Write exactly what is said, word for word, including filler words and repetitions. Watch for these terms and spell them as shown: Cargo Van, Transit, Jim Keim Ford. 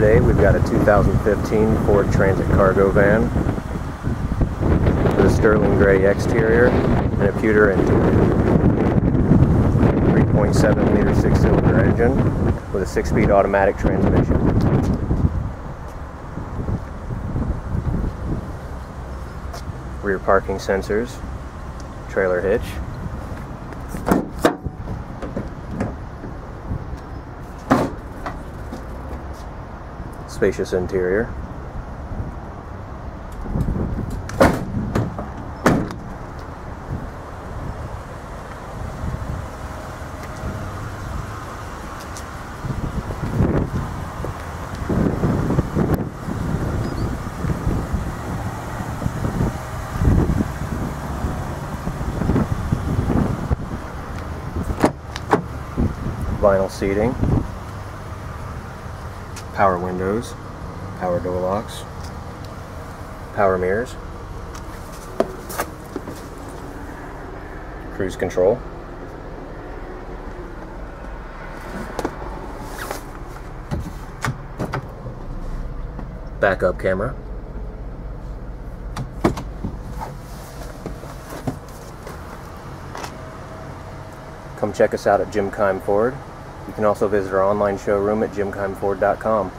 today. We've got a two thousand fifteen Ford Transit Cargo Van with a sterling gray exterior and a pewter engine. three point seven liter six-cylinder engine with a six-speed automatic transmission. Rear parking sensors, trailer hitch. Spacious interior. Vinyl seating. Power windows, power door locks, power mirrors, cruise control, backup camera, Come check us out at Jim Keim Ford. You can also visit our online showroom at jim keim ford dot com.